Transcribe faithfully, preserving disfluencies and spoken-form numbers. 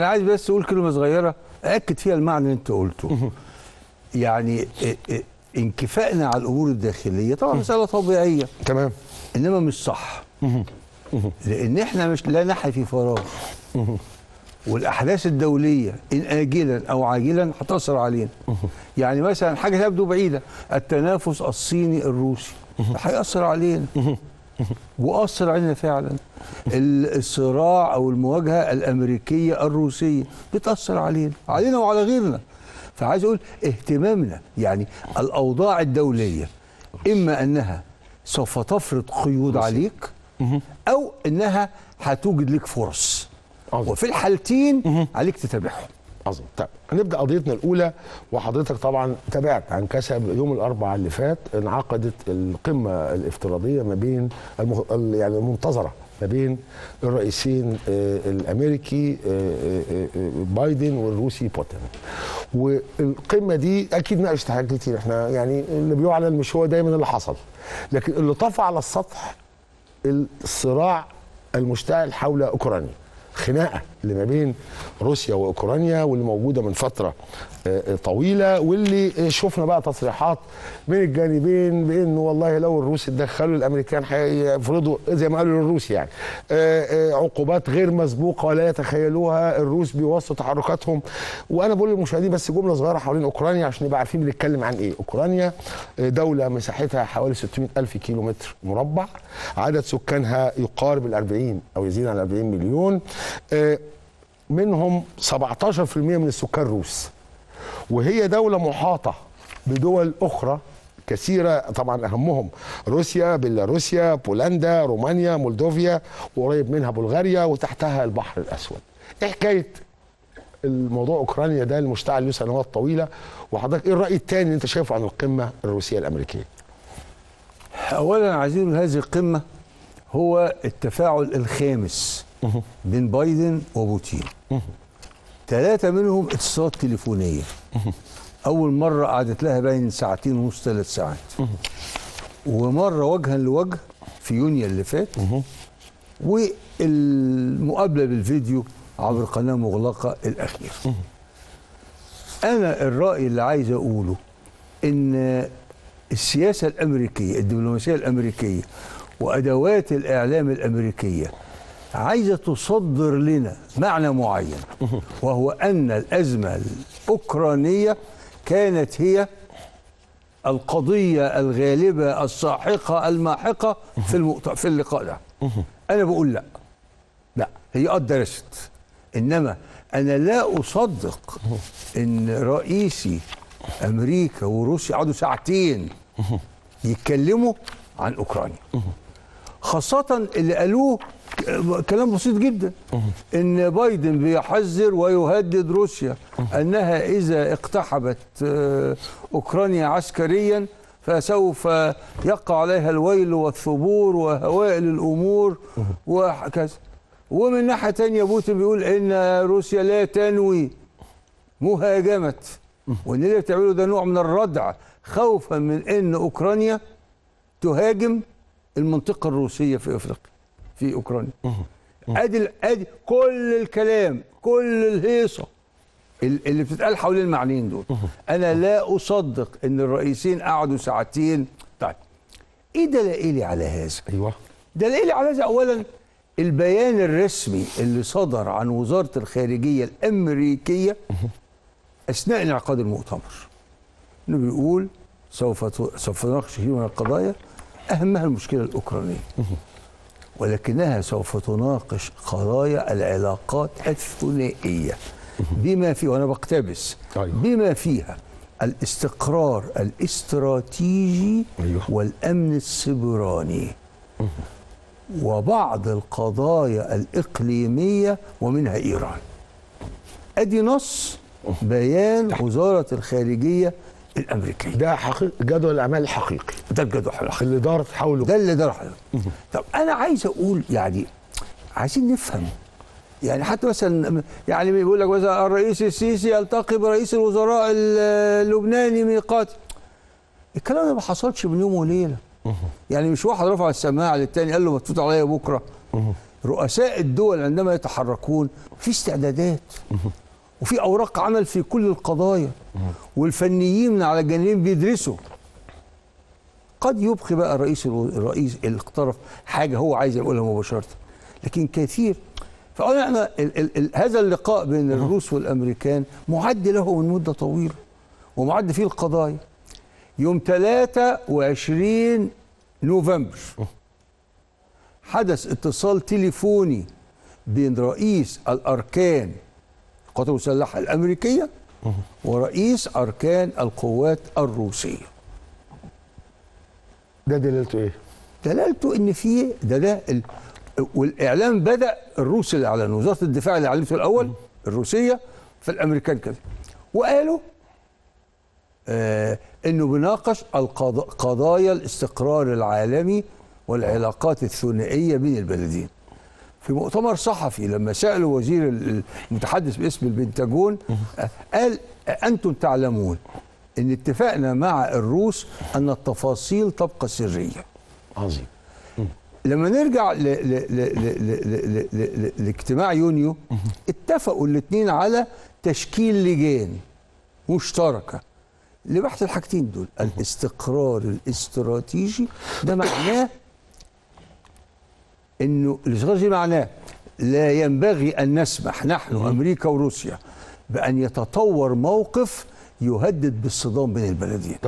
أنا عايز بس أقول كلمة صغيرة أأكد فيها المعنى اللي أنت قلته. يعني انكفائنا على الأمور الداخلية طبعا مسألة طبيعية، تمام، إنما مش صح، لأن إحنا مش لا نحن في فراغ، والأحداث الدولية إن آجلا أو عاجلا هتأثر علينا. يعني مثلا حاجة تبدو بعيدة، التنافس الصيني الروسي هيأثر علينا وأثر علينا فعلا. الصراع أو المواجهة الأمريكية الروسية بتأثر علينا علينا وعلى غيرنا. فعايز أقول اهتمامنا، يعني الأوضاع الدولية إما أنها سوف تفرض قيود عليك أو أنها هتوجد لك فرص، وفي الحالتين عليك تتابعهم. عظيم. طيب هنبدا قضيتنا الاولى، وحضرتك طبعا تابعت عن كسب يوم الاربعاء اللي فات انعقدت القمه الافتراضيه ما بين المخ... يعني المنتظره ما بين الرئيسين الامريكي بايدن والروسي بوتين. والقمه دي اكيد ناقشت حاجات كتير، احنا يعني اللي بيعلن مش هو دايما اللي حصل، لكن اللي طفى على السطح الصراع المشتعل حول اوكرانيا، خناقه اللي ما بين روسيا واوكرانيا واللي موجوده من فتره طويله، واللي شفنا بقى تصريحات من الجانبين بان والله لو الروس اتدخلوا الامريكان هيفرضوا زي ما قالوا للروس يعني عقوبات غير مسبوقه ولا يتخيلوها الروس بواسطه تحركاتهم. وانا بقول للمشاهدين بس جمله صغيره حوالين اوكرانيا عشان نبقى عارفين بنتكلم عن ايه. اوكرانيا دوله مساحتها حوالي ستمائة ألف كيلو متر مربع، عدد سكانها يقارب ال أربعين او يزيد عن أربعين مليون، منهم سبعة عشر في المئة من السكان روس، وهي دولة محاطة بدول أخرى كثيرة طبعا أهمهم روسيا، بيلاروسيا، بولندا، رومانيا، مولدوفيا، وقريب منها بلغاريا، وتحتها البحر الأسود. إيه حكاية الموضوع أوكرانيا ده المشتعل له سنوات طويلة، وحضرتك إيه الرأي الثاني اللي أنت شايفه عن القمة الروسية الأمريكية؟ أولا عايزين من هذه القمة هو التفاعل الخامس بين بايدن وبوتين. ثلاثة منهم اتصالات تليفونية، أول مرة قعدت لها بين ساعتين ونص ثلاث ساعات، ومرة وجها لوجه في يونيو اللي فات، والمقابلة بالفيديو عبر قناة مغلقة الأخير. أنا الرأي اللي عايز أقوله إن السياسة الأمريكية، الدبلوماسية الأمريكية وأدوات الإعلام الأمريكية عايزة تصدر لنا معنى معين، وهو أن الأزمة الأوكرانية كانت هي القضية الغالبة الساحقة الماحقة في المؤتمر في اللقاء ده. أنا بقول لا لا، هي قدرت، إنما أنا لا أصدق إن رئيسي أمريكا وروسيا قعدوا ساعتين يتكلموا عن أوكرانيا، خاصة اللي قالوه كلام بسيط جدا، ان بايدن بيحذر ويهدد روسيا انها اذا اقتحمت اوكرانيا عسكريا فسوف يقع عليها الويل والثبور وهوائل الامور وكذا. ومن ناحيه ثانيه بوتين بيقول ان روسيا لا تنوي مهاجمه، وان اللي بتعمله ده نوع من الردع خوفا من ان اوكرانيا تهاجم المنطقه الروسيه في افريقيا في اوكرانيا. ادي ادي كل الكلام، كل الهيصه اللي بتتقال حوالين المعنيين دول. انا لا اصدق ان الرئيسين قعدوا ساعتين. طيب ايه دلائلي على هذا؟ ايوه دلائلي على هذا، اولا البيان الرسمي اللي صدر عن وزاره الخارجيه الامريكيه اثناء انعقاد المؤتمر، انه بيقول سوف سوف نناقش كثير من القضايا اهمها المشكله الاوكرانيه، ولكنها سوف تناقش قضايا العلاقات الثنائية بما فيها، وأنا بقتبس، بما فيها الاستقرار الاستراتيجي والأمن السيبراني وبعض القضايا الإقليمية ومنها إيران. أدي نص بيان وزارة الخارجية الأمريكية. ده حقيقي جدول الأعمال الحقيقي، ده الجدول الحقيقي اللي دارت حوله، ده اللي دار حوله. طب أنا عايز أقول يعني عايزين نفهم، يعني حتى مثلا يعني بيقول لك مثلا الرئيس السيسي يلتقي برئيس الوزراء اللبناني ميقاتي، الكلام ده ما حصلش من يوم وليلة، يعني مش واحد رفع السماعة للتاني قال له ما تفوت عليا بكرة، رؤساء الدول عندما يتحركون في استعدادات وفي أوراق عمل في كل القضايا، والفنيين على الجانبين بيدرسوا. قد يبقي بقى الرئيس الرئيس اللي اقترف حاجة هو عايز يقولها مباشرة، لكن كثير. فأنا أنا ال ال هذا اللقاء بين الروس والأمريكان معد له من مدة طويلة ومعد فيه القضايا. يوم ثلاثة وعشرين نوفمبر حدث اتصال تليفوني بين رئيس الأركان القوات المسلحة الأمريكية ورئيس أركان القوات الروسية. ده دلالته إيه؟ دلالته إن في ده ده ال... والإعلام بدأ الروس اللي أعلنوا، وزارة الدفاع اللي أعلنته الأول الروسية، فالأمريكان كده وقالوا آه إنه بيناقش قضايا الاستقرار العالمي والعلاقات الثنائية بين البلدين. في مؤتمر صحفي لما سألوا وزير المتحدث باسم البنتاجون قال أنتم تعلمون إن اتفقنا مع الروس أن التفاصيل تبقى سرية. عظيم. لما نرجع لاجتماع يونيو اتفقوا الاثنين على تشكيل لجان مشتركة لبحث الحاجتين دول. الاستقرار الاستراتيجي ده معناه انه الاستراتيجي معناه لا ينبغي ان نسمح نحن امريكا وروسيا بان يتطور موقف يهدد بالصدام بين البلدين.